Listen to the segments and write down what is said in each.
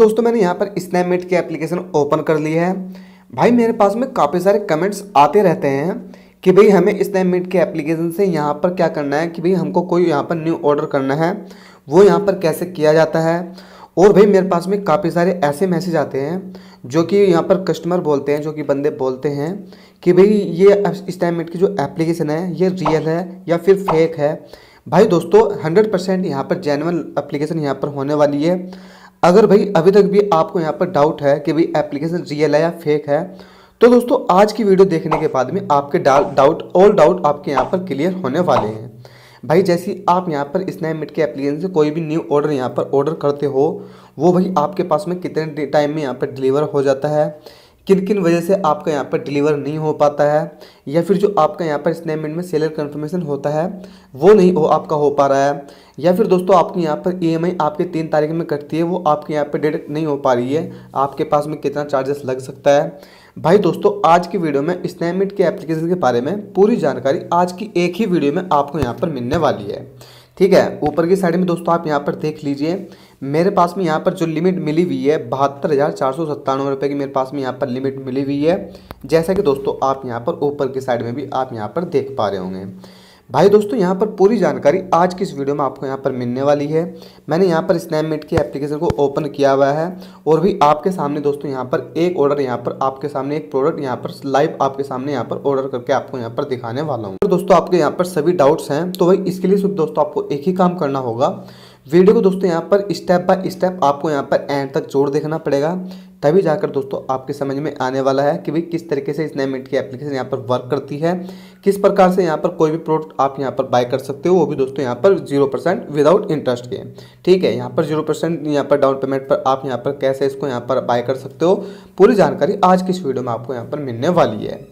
दोस्तों मैंने यहाँ पर स्नैपमिंट की एप्लीकेशन ओपन कर ली है। भाई मेरे पास में काफ़ी सारे कमेंट्स आते रहते हैं कि भाई हमें स्नैपमिंट के एप्लीकेशन से यहाँ पर क्या करना है, कि भाई हमको कोई यहाँ पर न्यू ऑर्डर करना है वो यहाँ पर कैसे किया जाता है। और भाई मेरे पास में काफ़ी सारे ऐसे मैसेज आते हैं जो कि यहाँ पर कस्टमर बोलते हैं, जो कि बंदे बोलते हैं कि भाई ये स्नैपमिंट की जो एप्लीकेशन है ये रियल है या फिर फेक है। भाई दोस्तों 100% यहाँ पर जेन्युइन एप्लीकेशन यहाँ पर होने वाली है। अगर भाई अभी तक भी आपको यहाँ पर डाउट है कि भाई एप्लीकेशन रियल है या फेक है, तो दोस्तों आज की वीडियो देखने के बाद में आपके ऑल डाउट आपके यहाँ पर क्लियर होने वाले हैं। भाई जैसे आप यहाँ पर स्नैपमिंट के एप्लीकेशन से कोई भी न्यू ऑर्डर यहाँ पर ऑर्डर करते हो, वो भाई आपके पास में कितने टाइम में यहाँ पर डिलीवर हो जाता है, किन किन वजह से आपका यहाँ पर डिलीवर नहीं हो पाता है, या फिर जो आपका यहाँ पर स्नैपमिंट में सेलर कंफर्मेशन होता है वो नहीं हो आपका हो पा रहा है, या फिर दोस्तों आपके यहाँ पर EMI आपके 3 तारीख में कटती है वो आपके यहाँ पर डेट नहीं हो पा रही है, आपके पास में कितना चार्जेस लग सकता है। भाई दोस्तों आज की वीडियो में स्नैपमिंट के एप्लीकेशन के बारे में पूरी जानकारी आज की एक ही वीडियो में आपको यहाँ पर मिलने वाली है, ठीक है। ऊपर की साइड में दोस्तों आप यहाँ पर देख लीजिए, मेरे पास में यहाँ पर जो लिमिट मिली हुई है 72,497 रुपये की मेरे पास में यहाँ पर लिमिट मिली हुई है, जैसा कि दोस्तों आप यहाँ पर ऊपर की साइड में भी आप यहाँ पर देख पा रहे होंगे। भाई दोस्तों यहाँ पर पूरी जानकारी आज की इस वीडियो में आपको यहाँ पर मिलने वाली है। मैंने यहाँ पर स्नैपमिंट की एप्लीकेशन को ओपन किया हुआ है और भी आपके सामने दोस्तों यहाँ पर एक ऑर्डर यहाँ पर आपके सामने एक प्रोडक्ट यहाँ पर लाइव आपके सामने यहाँ पर ऑर्डर करके आपको यहाँ पर दिखाने वाला हूँ। दोस्तों आपके यहाँ पर सभी डाउट्स हैं, तो भाई इसके लिए सिर्फ दोस्तों आपको एक ही काम करना होगा, वीडियो को दोस्तों यहाँ पर स्टेप बाय स्टेप आपको यहाँ पर एंड तक जोड़ देखना पड़ेगा, तभी जाकर दोस्तों आपके समझ में आने वाला है कि भाई किस तरीके से स्नैपमिंट की एप्लीकेशन यहाँ पर वर्क करती है, किस प्रकार से यहाँ पर कोई भी प्रोडक्ट आप यहाँ पर बाय कर सकते हो, वो भी दोस्तों यहाँ पर 0% विदाउट इंटरेस्ट के, ठीक है। यहाँ पर 0% यहाँ पर डाउन पेमेंट पर आप यहाँ पर कैसे इसको यहाँ पर बाय कर सकते हो, पूरी जानकारी आज की इस वीडियो में आपको यहाँ पर मिलने वाली है।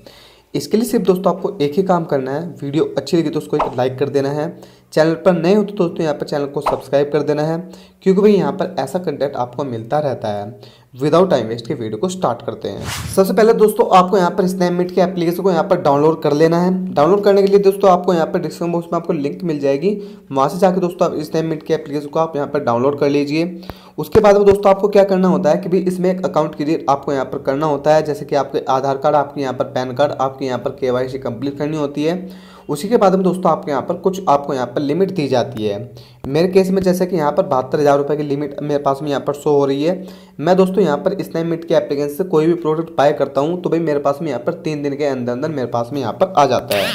इसके लिए सिर्फ दोस्तों आपको एक ही काम करना है, वीडियो अच्छी लगी तो उसको एक लाइक कर देना है, चैनल पर नए हो तो दोस्तों यहाँ पर चैनल को सब्सक्राइब कर देना है, क्योंकि भाई यहाँ पर ऐसा कंटेंट आपको मिलता रहता है। विदाउट टाइम वेस्ट के वीडियो को स्टार्ट करते हैं। सबसे पहले दोस्तों आपको यहाँ पर स्नैपमिंट के एप्लीकेशन को यहाँ पर डाउनलोड कर लेना है। डाउनलोड करने के लिए दोस्तों आपको यहाँ पर डिस्क्रिप्शन बॉक्स में आपको लिंक मिल जाएगी, वहाँ से जाकर दोस्तों आप स्नैपमिंट के एप्लीकेशन को आप यहाँ पर डाउनलोड कर लीजिए। उसके बाद वो दोस्तों आपको क्या करना होता है कि भाई इसमें एक अकाउंट क्रिएट आपको यहाँ पर करना होता है, जैसे कि आपके आधार कार्ड, आपके यहाँ पर पैन कार्ड, आपके यहाँ पर KYC कंप्लीट करनी होती है। उसी के बाद में दोस्तों आपके यहाँ पर कुछ आपको यहाँ पर लिमिट दी जाती है। मेरे केस में जैसे कि यहाँ पर 72,000 रुपये की लिमिट मेरे पास में यहाँ पर शो हो रही है। मैं दोस्तों यहाँ पर स्नैपमिंट के एप्लीकेशन से कोई भी प्रोडक्ट बाय करता हूँ तो भाई मेरे पास में यहाँ पर 3 दिन के अंदर अंदर मेरे पास में यहाँ पर आ जाता है,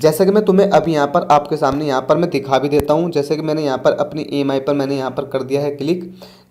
जैसे कि मैं तुम्हें अभी यहाँ पर आपके सामने यहाँ पर मैं दिखा भी देता हूँ। जैसे कि मैंने यहाँ पर अपनी EMI पर मैंने यहाँ पर कर दिया है क्लिक,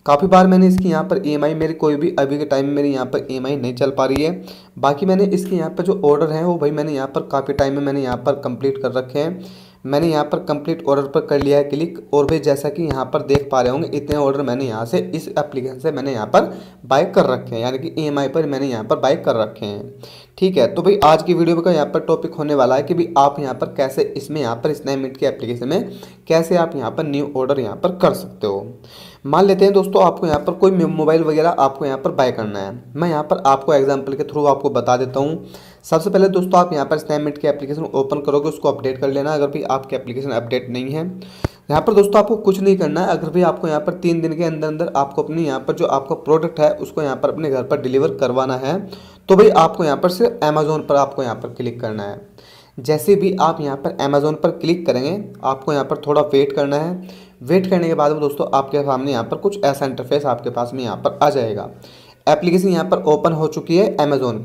काफ़ी बार मैंने इसकी यहाँ पर EMI मेरी कोई भी अभी के टाइम में मेरी यहाँ पर EMI नहीं चल पा रही है। बाकी मैंने इसके यहाँ पर जो ऑर्डर है वो भाई मैंने यहाँ पर काफ़ी टाइम में मैंने यहाँ पर कंप्लीट कर रखे हैं। मैंने यहाँ पर कंप्लीट ऑर्डर पर कर लिया है क्लिक, और भाई जैसा कि यहाँ पर देख पा रहे होंगे इतने ऑर्डर मैंने यहाँ से इस एप्लीकेशन से मैंने यहाँ पर बाय कर रखे हैं, यानी कि EMI पर मैंने यहाँ पर बाय कर रखे हैं, ठीक है। तो भाई आज की वीडियो का यहाँ पर टॉपिक होने वाला है कि भाई आप यहाँ पर कैसे इसमें यहाँ पर स्नैपमिंट के एप्लीकेशन में कैसे आप यहाँ पर न्यू ऑर्डर यहाँ पर कर सकते हो। मान लेते हैं दोस्तों आपको यहाँ पर कोई मोबाइल वगैरह आपको यहाँ पर बाय करना है, मैं यहाँ पर आपको एग्जांपल के थ्रू आपको बता देता हूँ। सबसे पहले दोस्तों आप यहाँ पर स्नैपमिंट की एप्लीकेशन ओपन करोगे, उसको अपडेट कर लेना अगर भी आपकी एप्लीकेशन अपडेट नहीं है। यहाँ पर दोस्तों आपको कुछ नहीं करना है, अगर भी आपको यहाँ पर 3 दिन के अंदर अंदर आपको अपनी यहाँ पर जो आपका प्रोडक्ट है उसको यहाँ पर अपने घर पर डिलीवर करवाना है, तो भाई आपको यहाँ पर सिर्फ Amazon पर आपको यहाँ पर क्लिक करना है। जैसे भी आप यहाँ पर Amazon पर क्लिक करेंगे आपको यहाँ पर थोड़ा वेट करना है। वेट करने के बाद वो दोस्तों आपके सामने यहाँ पर कुछ ऐसा इंटरफेस आपके पास में यहाँ पर आ जाएगा। एप्लीकेशन यहाँ पर ओपन हो चुकी है Amazon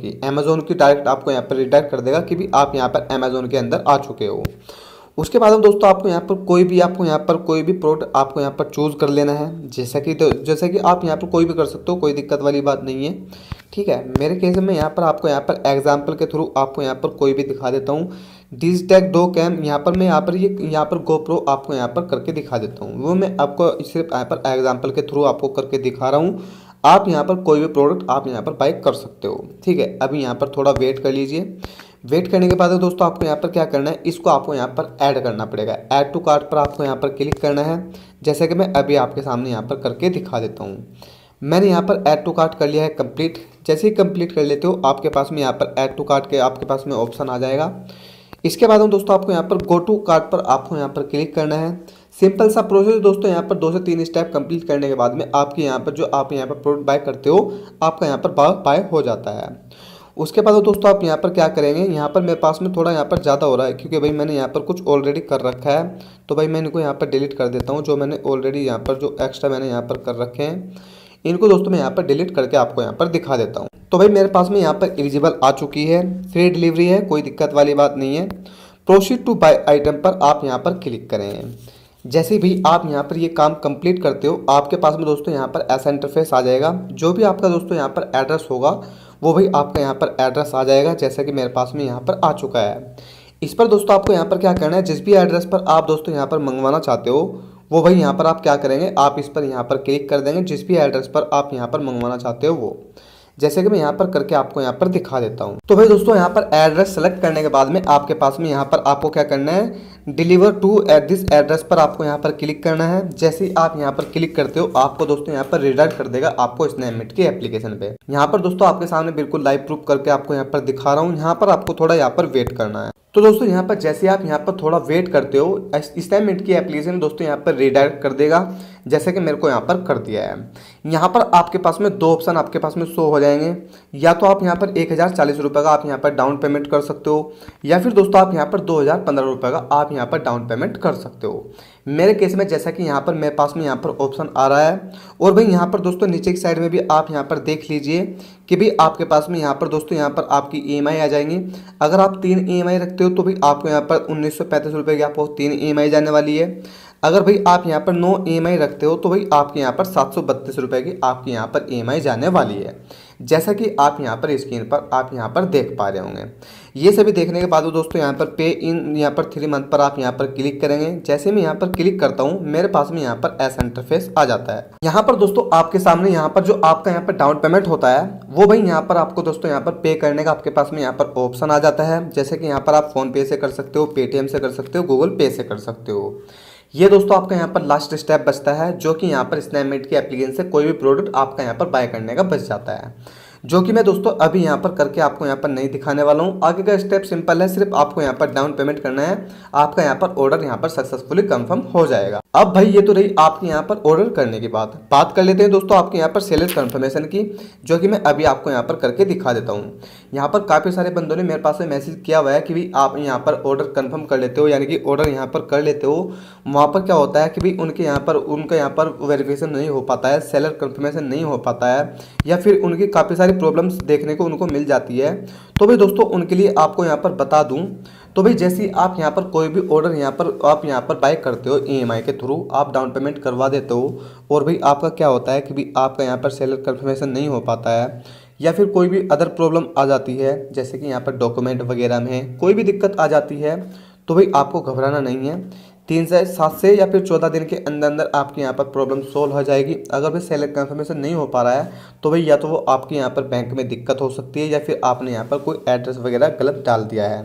की डायरेक्ट आपको यहाँ पर रिडायरेक्ट कर देगा कि भी आप यहाँ पर Amazon के अंदर आ चुके हो। उसके बाद में दोस्तों आपको यहाँ पर कोई भी प्रोडक्ट आपको यहाँ पर चूज़ कर लेना है, जैसा कि आप यहाँ पर कोई भी कर सकते हो, कोई दिक्कत वाली बात नहीं है, ठीक है। मेरे केस में यहाँ पर आपको यहाँ पर एग्जाम्पल के थ्रू आपको यहाँ पर कोई भी दिखा देता हूँ। DJI 2 कैम यहाँ पर मैं यहाँ पर GoPro आपको यहाँ पर करके दिखा देता हूँ, वो मैं आपको सिर्फ यहाँ पर एग्जाम्पल के थ्रू आपको करके दिखा रहा हूँ। आप यहाँ पर कोई भी प्रोडक्ट आप यहाँ पर बाय कर सकते हो, ठीक है। अभी यहाँ पर थोड़ा वेट कर लीजिए। वेट करने के बाद दोस्तों आपको यहाँ पर क्या करना है, इसको आपको यहाँ पर ऐड करना पड़ेगा। ऐड टू कार्ट पर आपको यहाँ पर क्लिक करना है, जैसे कि मैं अभी आपके सामने यहाँ पर करके दिखा देता हूँ। मैंने यहाँ पर ऐड टू कार्ट कर लिया है कंप्लीट। जैसे ही कंप्लीट कर लेते हो आपके पास में यहाँ पर ऐड टू कार्ट के आपके पास में ऑप्शन आ जाएगा। इसके बाद दोस्तों आपको यहाँ पर गो टू कार्ट पर आपको यहाँ पर क्लिक करना है। सिंपल सा प्रोसेस है दोस्तों। यहाँ पर 2 से 3 स्टेप कंप्लीट करने के बाद में आपके यहाँ पर जो आप यहाँ पर प्रोडक्ट बाय करते हो आपका यहाँ पर बाय हो जाता है। उसके बाद दोस्तों आप यहाँ पर क्या करेंगे, यहाँ पर मेरे पास में थोड़ा यहाँ पर ज़्यादा हो रहा है क्योंकि भाई मैंने यहाँ पर कुछ ऑलरेडी कर रखा है, तो भाई मैं इनको यहाँ पर डिलीट कर देता हूँ। जो मैंने ऑलरेडी यहाँ पर जो एक्स्ट्रा मैंने यहाँ पर कर रखे हैं इनको दोस्तों मैं यहाँ पर डिलीट करके आपको यहाँ पर दिखा देता हूँ। तो भाई मेरे पास में यहाँ पर एलिजिबल आ चुकी है, फ्री डिलीवरी है, कोई दिक्कत वाली बात नहीं है। प्रोसीड टू बाय आइटम पर आप यहाँ पर क्लिक करें। जैसे भी आप यहाँ पर ये काम कंप्लीट करते हो आपके पास में दोस्तों यहाँ पर ऐसा इंटरफेस आ जाएगा। जो भी आपका दोस्तों यहाँ पर एड्रेस होगा वो भी आपका यहाँ पर एड्रेस आ जाएगा, जैसा कि मेरे पास में यहाँ पर आ चुका है। इस पर दोस्तों आपको यहाँ पर क्या करना है, जिस भी एड्रेस पर आप दोस्तों यहाँ पर मंगवाना चाहते हो वो भाई यहाँ पर आप क्या करेंगे, आप इस पर यहाँ पर क्लिक कर देंगे, जिस भी एड्रेस पर आप यहाँ पर मंगवाना चाहते हो वो, जैसे कि मैं यहाँ पर करके आपको यहाँ पर दिखा देता हूँ। तो भाई दोस्तों यहाँ पर एड्रेस सेलेक्ट करने के बाद में आपके पास में यहाँ पर आपको क्या करना है, deliver to at this address पर आपको यहाँ पर क्लिक करना है। जैसे ही आप यहाँ पर क्लिक करते हो आपको दोस्तों यहाँ पर रिडायरेक्ट कर देगा आपको स्नैपमिंट की एप्लीकेशन पे। यहाँ पर दोस्तों आपके सामने बिल्कुल लाइव प्रूफ करके आपको यहाँ पर दिखा रहा हूँ। यहाँ पर आपको थोड़ा यहाँ पर वेट करना है। तो दोस्तों यहाँ पर जैसे आप यहाँ पर थोड़ा वेट करते हो स्नैपमिंट की एप्लीकेशन दोस्तों यहाँ पर रिडायरेक्ट कर देगा, जैसे कि मेरे को यहाँ पर कर दिया है। यहाँ पर आपके पास में 2 ऑप्शन आपके पास में शो हो जाएंगे, या तो आप यहाँ पर 1040 रुपये का आप यहाँ पर डाउन पेमेंट कर सकते हो, या फिर दोस्तों आप यहाँ पर 2015 रुपये का आप यहाँ पर डाउन पेमेंट कर सकते हो। मेरे केस में जैसा कि यहाँ पर मेरे पास में यहाँ पर ऑप्शन आ रहा है। और भाई यहाँ पर दोस्तों नीचे की साइड में भी आप यहाँ पर देख लीजिए कि भाई आपके पास में यहाँ पर दोस्तों यहाँ पर आपकी EMI आ जाएंगी। अगर आप 3 EMI रखते हो तो भाई आपको यहाँ पर 1935 रुपये की आपको 3 EMI जाने वाली है। अगर भाई आप यहाँ पर 9 EMI रखते हो तो भाई आपके यहाँ पर 732 रुपये की आपके यहाँ पर EMI जाने वाली है, जैसा कि आप यहाँ पर स्क्रीन पर आप यहाँ पर देख पा रहे होंगे। ये सभी देखने के बाद दोस्तों यहाँ पर पे इन यहाँ पर 3 मंथ पर आप यहाँ पर क्लिक करेंगे। जैसे मैं यहाँ पर क्लिक करता हूँ मेरे पास में यहाँ पर ऐसा इंटरफेस आ जाता है। यहाँ पर दोस्तों आपके सामने यहाँ पर जो आपका यहाँ पर डाउन पेमेंट होता है वो भाई यहाँ पर आपको दोस्तों यहाँ पर पे करने का आपके पास में यहाँ पर ऑप्शन आ जाता है। जैसे कि यहाँ पर आप फ़ोनपे से कर सकते हो, पेटीएम से कर सकते हो, गूगल पे से कर सकते हो। ये दोस्तों आपका यहाँ पर लास्ट स्टेप बचता है, जो कि यहाँ पर स्नैपमिंट की एप्लीकेशन से कोई भी प्रोडक्ट आपका यहाँ पर बाय करने का बच जाता है, जो कि मैं दोस्तों अभी यहाँ पर करके आपको यहाँ पर नहीं दिखाने वाला हूँ। आगे का स्टेप सिंपल है, सिर्फ आपको यहाँ पर डाउन पेमेंट करना है, आपका यहाँ पर ऑर्डर यहाँ पर सक्सेसफुली कंफर्म हो जाएगा। अब भाई ये तो रही आपके यहाँ पर ऑर्डर करने की बात कर लेते हैं दोस्तों आपके यहाँ पर सेलर कंफर्मेशन की, जो कि मैं अभी आपको यहाँ पर करके दिखा देता हूँ। यहाँ पर काफ़ी सारे बंदों ने मेरे पास में मैसेज किया हुआ है कि भाई आप यहाँ पर ऑर्डर कन्फर्म कर लेते हो, यानी कि ऑर्डर यहाँ पर कर लेते हो। वहाँ पर क्या होता है कि भाई उनके यहाँ पर वेरिफिकेशन नहीं हो पाता है, सेलर कन्फर्मेशन नहीं हो पाता है, या फिर उनकी काफ़ी प्रॉब्लम्स देखने को उनको मिल जाती है। तो भाई दोस्तों उनके लिए आपको यहाँ पर बता दूं, तो भाई जैसे आप यहाँ पर कोई भी ऑर्डर यहाँ पर बाय करते हो EMI के थ्रू, आप डाउन पेमेंट करवा देते हो, और भाई आपका क्या होता है कि भाई आपका यहाँ पर सेलर कंफर्मेशन नहीं हो पाता है, या फिर कोई भी अदर प्रॉब्लम आ जाती है, जैसे कि यहाँ पर डॉक्यूमेंट वगैरह में कोई भी दिक्कत आ जाती है, तो भाई आपको घबराना नहीं है। 3 से 7 से या फिर 14 दिन के अंदर अंदर आपके यहाँ पर प्रॉब्लम सोल्व हो जाएगी। अगर भाई सेलर कंफर्मेशन नहीं हो पा रहा है तो भाई या तो वो आपके यहाँ पर बैंक में दिक्कत हो सकती है, या फिर आपने यहाँ पर कोई एड्रेस वगैरह गलत डाल दिया है।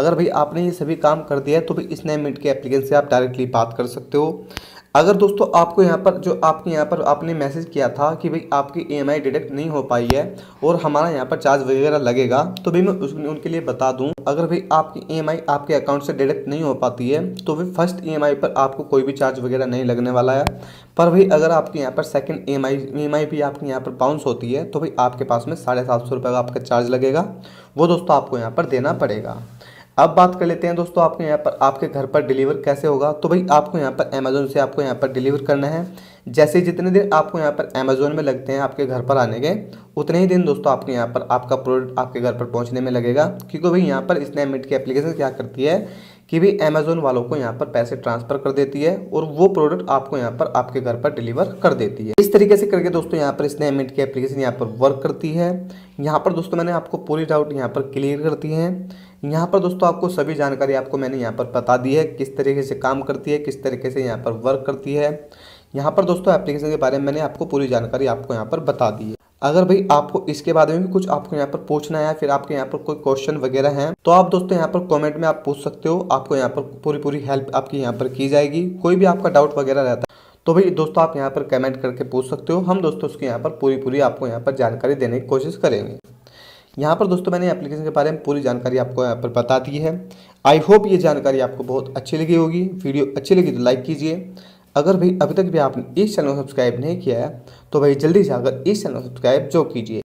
अगर भाई आपने ये सभी काम कर दिया है तो भाई स्नैपमिंट के एप्लीकेशन से आप डायरेक्टली बात कर सकते हो। अगर दोस्तों आपको यहाँ पर जो आपके यहाँ पर आपने मैसेज किया था कि भाई आपकी EMI डिडक्ट नहीं हो पाई है और हमारा यहाँ पर चार्ज वगैरह लगेगा, तो भाई मैं उनके लिए बता दूँ, अगर भाई आपकी EMI आपके अकाउंट से डिडक्ट नहीं हो पाती है तो भाई फर्स्ट EMI पर आपको कोई भी चार्ज वगैरह नहीं लगने वाला है। पर भाई अगर आपके यहाँ पर सेकेंड EMI भी आपके यहाँ पर बाउंस होती है तो भाई आपके पास में 750 रुपये का आपका चार्ज लगेगा, वो दोस्तों आपको यहाँ पर देना पड़ेगा। अब बात कर लेते हैं दोस्तों आपके यहाँ पर आपके घर पर डिलीवर कैसे होगा। तो भाई आपको यहाँ पर Amazon से आपको यहाँ पर डिलीवर करना है। जैसे जितने दिन आपको यहाँ पर Amazon में लगते हैं आपके घर पर आने के, उतने ही दिन दोस्तों आपके यहाँ पर आपका प्रोडक्ट आपके घर पर पहुँचने में लगेगा, क्योंकि भाई यहाँ पर स्नैपमिंट की एप्लीकेशन क्या करती है कि भाई Amazon वालों को यहाँ पर पैसे ट्रांसफ़र कर देती है और वो प्रोडक्ट आपको यहाँ पर आपके घर पर डिलीवर कर देती है। इस तरीके से करके दोस्तों यहाँ पर स्नैपमिंट की एप्लीकेशन यहाँ पर वर्क करती है। यहाँ पर दोस्तों मैंने आपको पूरी डाउट यहाँ पर क्लियर करती है। यहाँ पर दोस्तों आपको सभी जानकारी आपको मैंने यहाँ पर बता दी है, किस तरीके से काम करती है, किस तरीके से यहाँ पर वर्क करती है। यहाँ पर दोस्तों एप्लीकेशन के बारे में मैंने आपको पूरी जानकारी आपको यहाँ पर बता दी है। अगर भाई आपको इसके बारे में भी कुछ आपको यहाँ पर पूछना है, फिर आपके यहाँ पर कोई क्वेश्चन वगैरह हैं, तो आप दोस्तों यहाँ पर कमेंट में आप पूछ सकते हो, आपको यहाँ पर पूरी हेल्प आपकी यहाँ पर की जाएगी। कोई भी आपका डाउट वगैरह रहता है तो भाई दोस्तों आप यहाँ पर कमेंट करके पूछ सकते हो, हम दोस्तों उसके यहाँ पर पूरी आपको यहाँ पर जानकारी देने की कोशिश करेंगे। यहाँ पर दोस्तों मैंने एप्लीकेशन के बारे में पूरी जानकारी आपको यहाँ पर बता दी है। आई होप ये जानकारी आपको बहुत अच्छी लगी होगी। वीडियो अच्छी लगी तो लाइक कीजिए। अगर भाई अभी तक भी आपने इस चैनल को सब्सक्राइब नहीं किया है तो भाई जल्दी से आकर इस चैनल को सब्सक्राइब जो कीजिए।